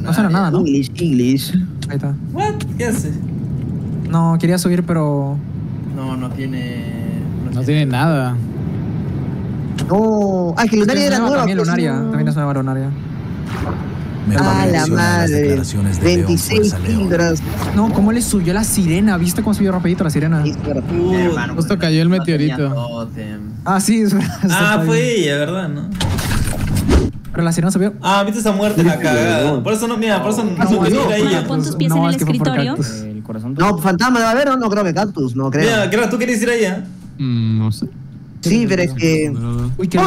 No será nada, ¿no? English. Ahí está. What? ¿Qué hace? No, quería subir, pero... No tiene nada. No. Ah, es que Lunaria era nueva. También Lunaria. También es nueva Lunaria. ¡Ah, la madre! 26 píldoras. No, ¿cómo le subió la sirena? ¿Viste cómo subió rapidito la sirena? Justo cayó el meteorito. Ah, sí, es verdad. Ah, fue ella, ¿verdad? ¿No? Pero la sirena subió. Ah, viste esa muerte en la cagada. Por eso no, mira, por eso no subió a ella. Pon tus pies en el escritorio. No, fantasma debe haber, no creo que cactus, no creo. Mira, ¿tú querías ir a ella? No sé. Sí, pero es que... Uy, ¿qué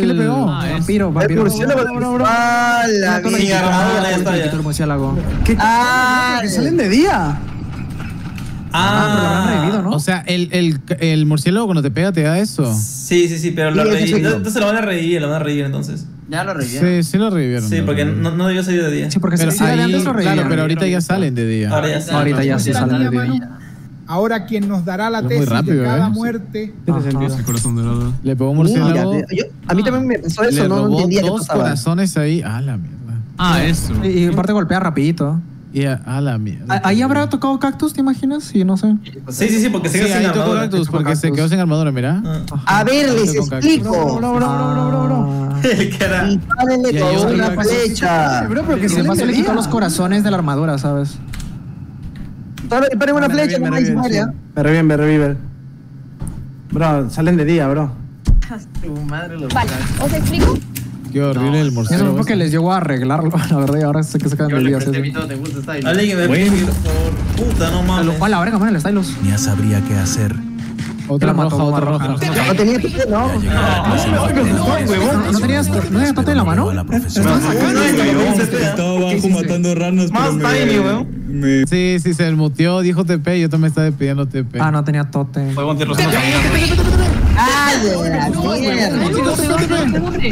le pegó? Vampiro, vampiro. El murciélago. ¡Ah, la mierda! ¿Qué? ¡Ah! ¡Que salen de día! Ah, ¿no? O sea, el murciélago cuando te pega te da eso. Sí, sí, sí, pero lo revivieron. Entonces lo van a revivir entonces. Ya lo revivieron. Sí, sí lo revivieron. Sí, porque no debió salir de día. Sí, porque antes lo revivieron. Claro, pero ahorita ya salen de día. Ahorita ya sí salen de día. Ahora quien nos dará la tesis de cada muerte. Le pegó un murciélago. A mí también me pasó eso, no entendía qué pasaba. Corazones ahí. Ah, la mierda. Ah, eso. Y aparte golpea rapidito. A la mierda. ¿Ahí habrá tocado cactus, te imaginas? Sí, no sé. Sí, sí, sí, porque se quedó sin armadura. Cactus porque se quedó sin armadura, mirá. A ver, les explico. El cara. Y párenle con una flecha. Pero que se le quitan los corazones de la armadura, ¿sabes? Paren una flecha, no hay área. Me reviven, Bro, salen de día, bro. Vale, ¿os explico? Qué horrible el morcego. Eso es porque les llegó a arreglarlo, la verdad, y ahora sé que se quedan del día. Puta, no mames. A la verga, man, el Stylus. Ya sabría qué hacer. Otra roja, No tenías papel, ¿no? ¿No tenías papel en la mano? Estaba sacando. Estaba abajo matando ranas. Más tiny, weón. Sí, sí, se muteó, dijo TP y yo también estaba pidiendo TP. Ah, no tenía totem. Fue con tierra.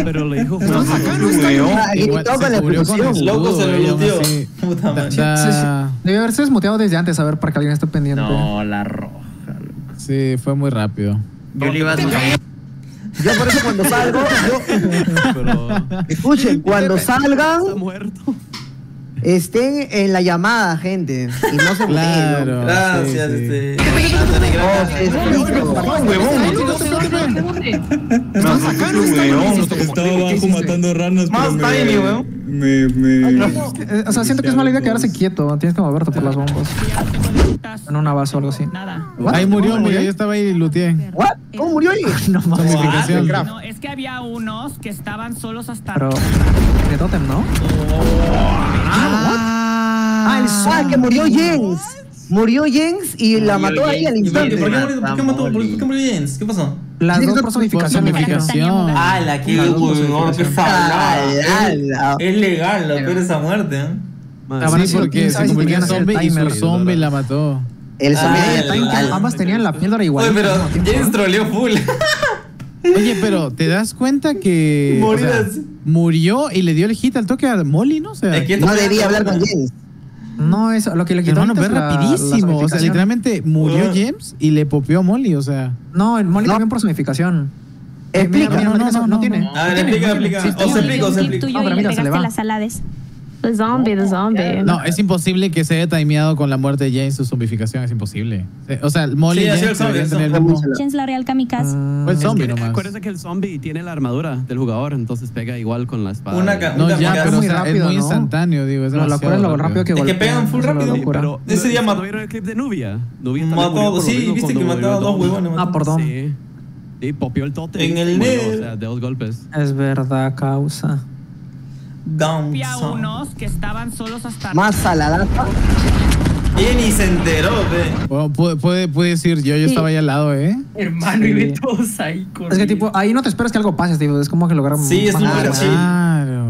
Pero le dijo, loco se lo muteó. Puta madre. Debe haberse desmuteado desde antes, a ver, para que alguien esté pendiente. No, la roja. Sí, fue muy rápido. Yo le iba a tocar. Yo por eso cuando salgo, escuchen, cuando salgan... Estén en la llamada, gente. Y no se claro, mutean. Gracias, sí, sí. Estaba abajo matando ranas. Más tiny, weón. O sea, siento que es mala idea quedarse quieto. Tienes que moverte por las bombas. En una base o algo así. Ahí murió, murió. Yo estaba ahí y looteé. ¿What? ¿Cómo murió ahí? No, no, es que había unos que estaban solos hasta... Pero... de totem, ¿no? Ah, el Swag que murió Jens. Murió Jens y la mató ahí al instante. ¿Por qué murió Jens? ¿Qué pasó? Las dos personificaciones. Ah, la que es legal, lo peor esa muerte. Sí, porque se convirtió en zombie y su zombie la mató. El zombie ambas tenían la píldora igual. Oye, pero Jens troleó full. Oye, pero ¿te das cuenta que murió y le dio el hit al toque a Molly, no? O sea, no debía hablar con James. No, eso, lo que le quitó antes fue rapidísimo. O sea, literalmente murió James y le popeó a Molly, o sea. No, el Molly también por sonificación. Explica. No tiene. A ver, explica. Os explico. No, pero mira, se le va. Zombie. No, es imposible que se haya timeado con la muerte de James su zombificación, es imposible. O sea, Molly y James deberían tener el mismo. James la real kamikaze. Fue el zombie nomás. Acuérdense que el zombie tiene la armadura del jugador, entonces pega igual con la espada. No, ya, pero es muy instantáneo, digo. No, lo acuerdo lo rápido que golpea. Es que pegan full rápido. Ese día mató. ¿Vieron el clip de Nubia? Mató, sí, viste que mataba a dos huevones. Ah, perdón. Sí, popió el tote. En el dedo. O sea, de dos golpes. Es verdad, causa. Había unos que estaban solos hasta... Más salada. Y ni se enteró, ve. Bueno, puede decir, yo estaba ahí al lado, Hermano, sí. Y ve todos ahí con... Es que tipo, ahí no te esperas que algo pase, tipo, es como que lograron... Sí, es un chill. Claro.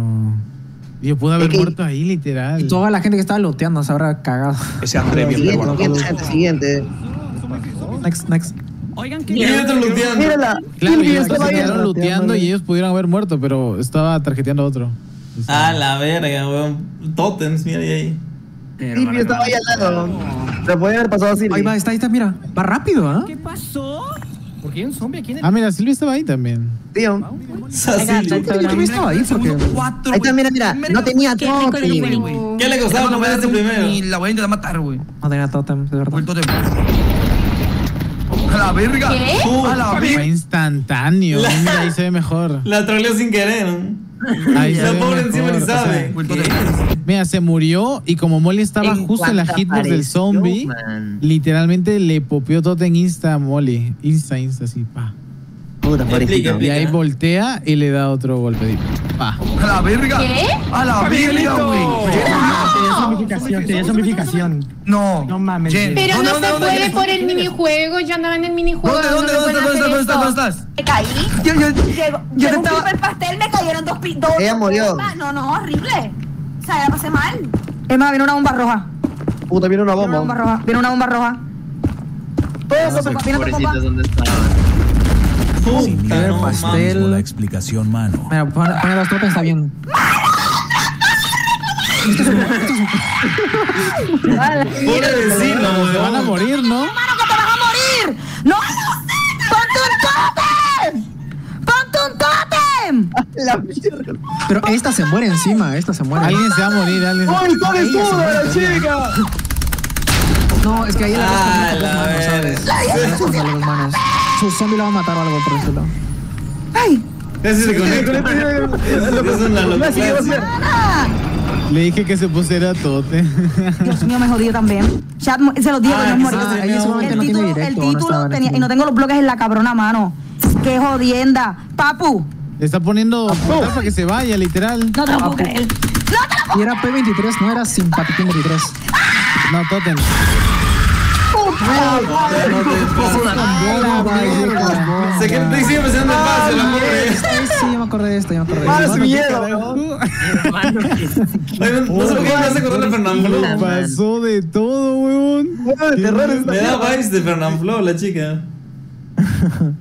Yo pude haber muerto ahí, literal. Y toda la gente que estaba looteando se habrá cagado. Ese André bien preguardo. Siguiente. Next. Oigan, ¿qué? Mírala. Claro, ellos estaban looteando y ellos pudieron haber muerto, pero estaba tarjeteando a otro. Sí. Ah, la verga, weón. Totems, mira ahí. Sí, yo estaba ahí al lado. Se podía haber pasado así. Ahí va, está, mira. Va rápido, ¿eh? ¿Qué pasó? Porque hay un zombie aquí en el... Ah, mira, Silvia estaba ahí también. Tío. Silvia estaba ahí porque... Ahí está, mira, mira. No tenía totem, güey. ¿Qué le costaba no ver este primero? Y la voy a intentar matar, güey. No tenía totem, de verdad. ¡A la verga! ¿Qué? ¡A la verga! Fue instantáneo. Mira, ahí se ve mejor. La troleó sin querer, ¿no? Ahí la pobre encima ni sabe. O sea, mira, se murió y como Molly estaba justo en la hitbox del zombie, literalmente le popeó todo en Insta a Molly. Insta, sí, pa. Y ahí voltea y le da otro golpe. Pa. ¡A la verga! ¿Qué? ¡A la verga, güey! Tenía zombificación. No. No mames. Pero no se puede por el minijuego. Yo andaba en el minijuego. ¿Dónde estás? Me caí. Yo rompí el pastel, me cayeron dos pitos. Ella murió. No, horrible. O sea, ya pasé mal. Es más, viene una bomba roja. Puta, viene una bomba. Viene una bomba roja. Pobrecitos, ¿dónde estaban? Sin miedo, no, pastel. Mano, la explicación, mano. Mira, pone las tropas, está bien. Pobre vecino, güey. Se van a morir, ¿no? ¡Mano, que te vas a morir! ¡No! ¡Ponte un tótem! Pero esta se muere encima, Alguien se va a morir, ¡Ay, pobrezudo la chica! No, es que ahí la ves. Su zombie lo va a matar o algo por ese lado. ¡Ay! Le dije que se pusiera tote. Dios mío, me jodí también. Chat, se los dije que no morí. El título tenía. Y no tengo los bloques en la cabrona mano. ¡Qué jodienda! ¡Papu! Le está poniendo para que se vaya, literal. No te lo puedo creer. Y era P23, no era Simpatiquín 23. No, totem. Sé que estoy siempre pensando en paz, se lo acordé. Sí, yo me acordé de esto. ¡Ah, miedo! No sé por qué me hace acordar de Fernanfloo. Pasó de todo, huevón. De terror. Me da vibes de Fernanfloo, la chica.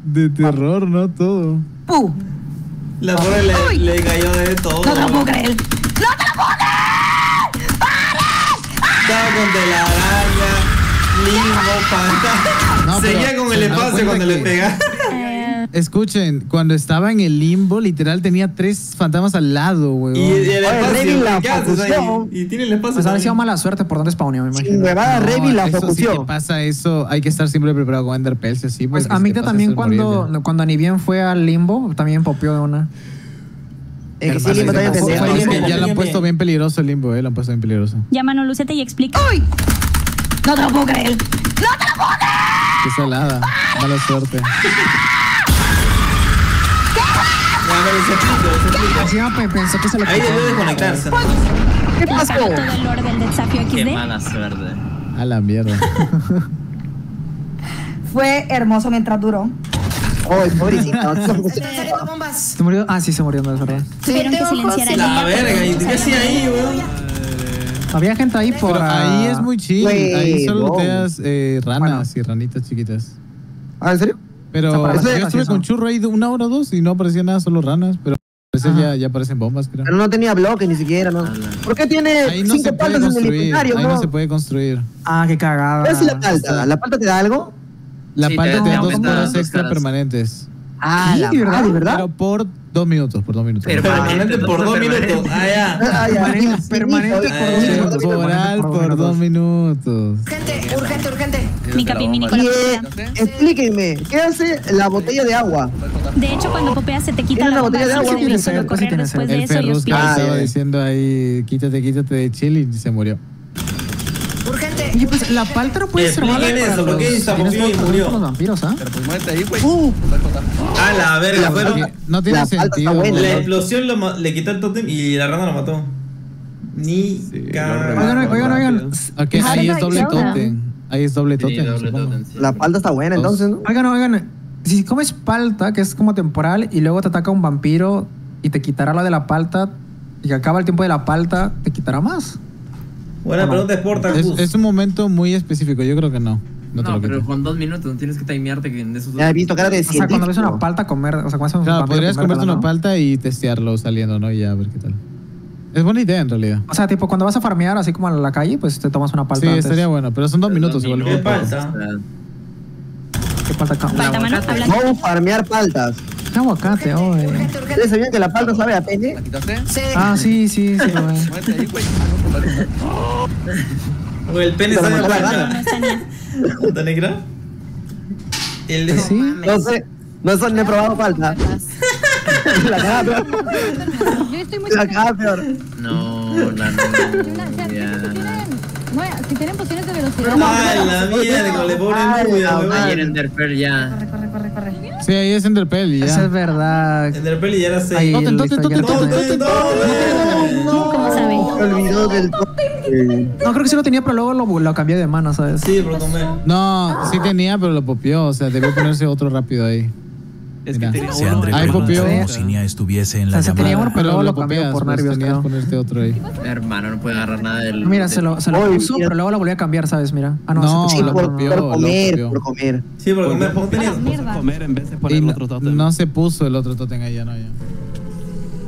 De terror, ¿no? Todo. ¡Pu! La pobre le cayó de todo. ¡No te lo puedo creer! ¡No te lo puedo creer! ¡Para! Estaba con telaraña. Limbo, no, seguía con el espacio cuando le pega. Escuchen, cuando estaba en el limbo, literal tenía 3 fantasmas al lado, güey. Y el espacio. Y tiene el espacio. Pues ha sido mala suerte por donde spawneó, me imagino. Me va a Revi la focusión. Si te pasa eso, hay que estar siempre preparado con Ender Pearls, así. Pues a mí también cuando Anivien fue al limbo, también popió de una. Sí, limbo también tenía. Ya lo han puesto bien peligroso el limbo, lo han puesto bien peligroso. Llámanos, Lucete, y explica. ¡Uy! ¡No te lo puedo creer! ¡No te lo puedo creer! ¡Qué salada! Mala suerte. ¿Qué? Pensó que se lo... Ahí debe desconectarse. ¿Qué pasó? Todo el orden del desafío XD. ¡Qué mala suerte! A la mierda. Fue hermoso mientras duró. ¡Ay, pobrecito! ¿Se murió? Ah, sí, se murió. No, es verdad. Pero que silenciara la verga. ¿Y qué hacía ahí, güey? Había gente ahí por... Pero ahí es muy chill. Wey, ahí solo looteas ranas y ranitas chiquitas. ¿Ah, en serio? Pero yo estuve con Churro ahí de 1 hora o 2 y no aparecía nada, solo ranas, pero ya aparecen bombas, creo. Pero no tenía bloques ni siquiera, ¿no? ¿Por qué tiene 5 paltas en el inventario? Ahí no se puede construir. Ah, qué cagada. ¿Ves si la palta? ¿La palta te da algo? La palta te da 2 horas extra permanentes. Ah, sí, ¿de verdad? Pero por 2 minutos, Permanente por 2 minutos. Permanente por 2 minutos. Oral por 2 minutos. Gente, urgente. Mi capi, mi Nicolás. Explíquenme, ¿qué hace la botella de agua? De hecho, cuando popeas se te quita la botella de agua. El perrusca estaba diciendo ahí, quítate de chile y se murió. Urgente. Oye, pues la palta no puede ser mala. ¿Por qué murió? Los vampiros, ¿ah? Pero pues muérete ahí, güey. A la verga, fueron. No tiene sentido. La explosión le quitó el tótem y la rana lo mató. Ni cagada. Oigan. Ok, ahí es doble tótem. La palta está buena, entonces, ¿no? Oigan. Si comes palta, que es como temporal, y luego te ataca un vampiro y te quitará la de la palta, y que acaba el tiempo de la palta, ¿te quitará más? Buena pregunta, es un momento muy específico, yo creo que no. No, pero con 2 minutos no tienes que timearte que en esos 2 minutos. Ya he visto cara de científico. O sea, cuando ves una palta comer, claro, podrías comerte una palta y testearlo saliendo, ¿no? Y ya, a ver qué tal. Es buena idea en realidad. O sea, tipo cuando vas a farmear así como a la calle, pues te tomas una palta. Sí, estaría bueno, pero son 2 minutos igual. ¿Qué palta? falta acá. Vamos a farmear paltas. ¿Qué aguacate, oye? ¿Ustedes sabían que la palta sabe a pene? Ah, sí, sí, sí, güey. El pene sabe a palta. ¿Palta negra? Sí. No sé, no he probado palta. La cara peor. Yo estoy muy la cara peor. No, la novia. Bueno, si tienen posiciones de velocidad. Ay, la mierda, le ponen cuidado. Ayer Enderpearl ya. Corre. Sí, ahí es Enderpearl ya. Eso es verdad. Enderpearl ya la sé. No, ¿cómo sabéis? Olvidó del no, creo que sí lo tenía, pero luego lo cambié de mano, ¿sabes? Sí, pero tomé. No, sí tenía, pero lo popió. O sea, debió ponerse otro rápido ahí. Es que tenía si André Fernández estuviese en la llamada. Tenía uno, pero luego lo cambió por nervios. Tenías ponerte otro ahí. Hermano, no puede agarrar nada del... Mira, se lo puso, pero luego lo volví a cambiar, ¿sabes? Mira. Ah, no, se por comer. Sí, por comer. ¿Por comer en vez de poner el otro tótem? No se puso el otro tótem ahí, ya no, ya.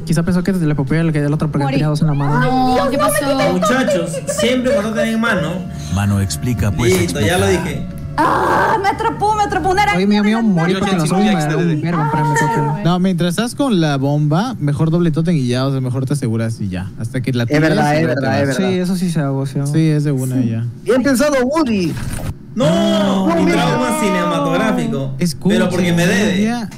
Quizá pensó que le copió el que del otro porque tenía dos en la mano. No, ¿qué pasó? Muchachos, siempre cuando tienen mano... Mano explica, pues listo, ya lo dije. ¡Ah! Me atrapó una araña. Oye, mi amigo, morí porque no soy un verbo para mi tótem. No, mientras estás con la bomba, mejor doble tótem y ya, o sea, mejor te aseguras y ya. Hasta que la tengas. Es verdad. Sí, eso sí se agoció. Sí, es de una y ya. Bien pensado, Woody. ¡No! Mi trauma cinematográfico. Escucha, pero porque me debe.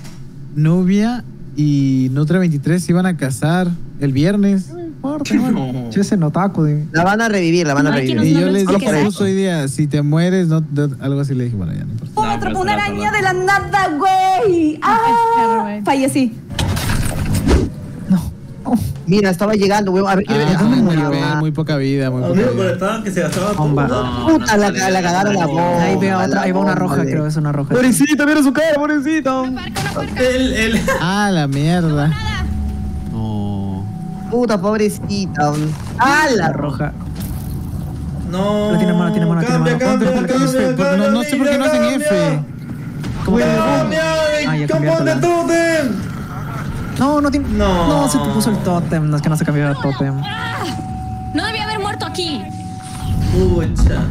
Nubia y Nutra 23 se iban a casar el viernes. No. Yo se notaco. La van a revivir, la van a revivir. Y yo les dije hoy día, si te mueres, no, algo así le dije, bueno, ya no importa. Me atrapó una araña de la nada, güey. Ah, fallecí. No. Mira, estaba llegando, güey. A ver, muy poca vida, muy poca vida. Que se gastaba bomba. Puta, la cagaron la bomba. Ahí va una roja, creo que es una roja. Pobrecito, mira su cara, pobrecito. Ah, la mierda. Puta, pobrecita. ¡Ah, la roja! No. Pero tiene mano. Cambia. No sé por qué no hacen F. ¿Cómo te ¡Compone tótem! No tiene... No, se te puso el tótem. No, es que no se cambió el tótem. No debía haber muerto aquí. Pucha.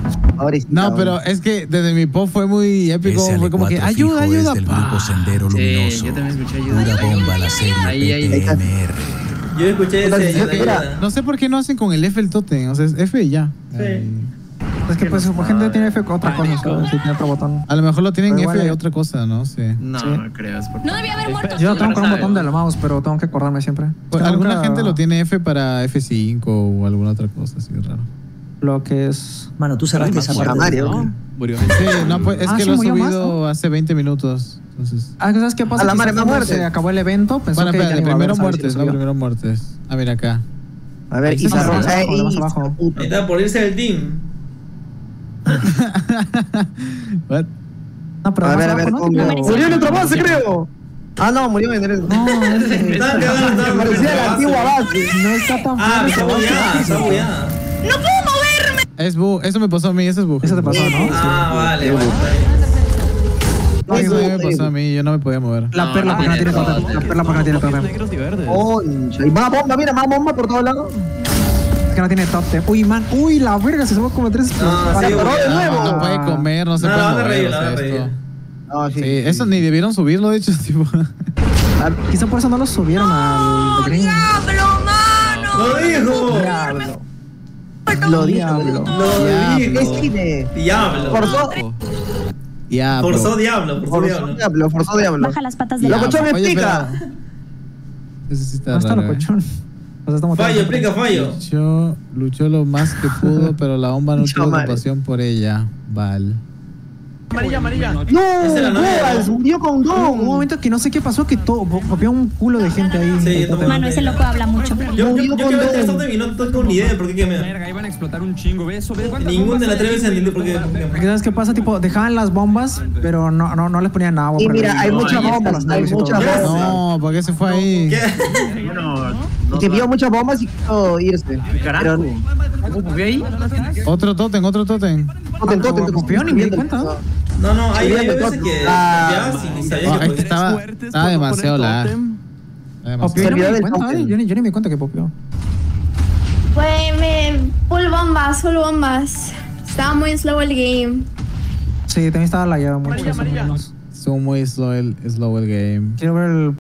No, pero es que desde mi pop fue muy épico. Fue como que ayuda. El grupo Sendero Luminoso. Sí, yo también escuché ayuda. Ahí. Yo escuché ese. No sé por qué no hacen con el F el tótem. O sea, es F y ya. Sí. Es que pues su gente tiene F con otra cosa, ¿sabes? Si tiene otro botón. A lo mejor lo tienen F y otra cosa, ¿no? Sí. No, no creo. No debía haber muerto. Yo tengo un botón de la mouse, pero tengo que acordarme siempre. Alguna gente lo tiene F para F5 o alguna otra cosa, así raro. Lo que es... Mano, tú cerraste esa parte, ¿no? Murió. Sí, no, pues es que lo he subido hace 20 minutos. Entonces, ¿sabes qué pasa? A la madre más muerte. Se acabó el evento. Pensó bueno, espérate, primero muertes. A ver acá. A ver, Isa Rosa más abajo. Está por irse del team. What? No, pero a ver, ¿no? Murió en otro base, creo. Ah, no, murió en el... No, están quedando. Parecía la antigua base. No está tan está bugueada. ¡No puedo moverme! Es bug, eso me pasó a mí, eso es bug. Eso te pasó, ¿no? Ah, vale. No, eso me pasó a mí, yo no me podía mover. La perla porque no tiene tótem. La perla porque no tiene tótem. Negros y verdes. Y más bomba, mira, más bomba por todos lados. Es que no tiene tótem. Uy, man. Uy, la verga, se somos como tres. No, sí, no puede comer, no se puede mover. No, sí. Eso ni debieron subirlo, de hecho, tipo. Quizá por eso no lo subieron al green. ¡Diablo, mano! ¡Lo dijo! ¡Diablo! ¡Diablo! Por todo. Diablo. Forzó diablo. Baja las patas de diablo. ¡Locochón, explica! Eso sí está raro, locochón. O sea, fallo, explica, fallo. Luchó lo más que pudo, pero la bomba no tuvo compasión por ella. Val. Amarilla. ¡No! ¡Murió con Don! Un momento que no sé qué pasó, que todo. Había un culo de gente ahí. Sí, mano, ese loco habla mucho. Yo quiero ver el tótem y no tengo ni idea de por qué quemé. Verga, iban a explotar un chingo. Ningún de las tres se entiende por qué. ¿Sabes qué pasa? Tipo, dejaban las bombas, pero no les ponían agua. Y mira, hay muchas bombas. No, ¿por qué se fue ahí? Que vio muchas bombas y quiso irse. Carajo. Otro tótem. Tótem. Copión y me di cuenta. No, hay veces que estaba demasiado la. Yo ni me di cuenta que popió. Full bombas. Estaba muy slow el game. Sí, también estaba lagueado mucho. So muy slow el game. Quiero ver el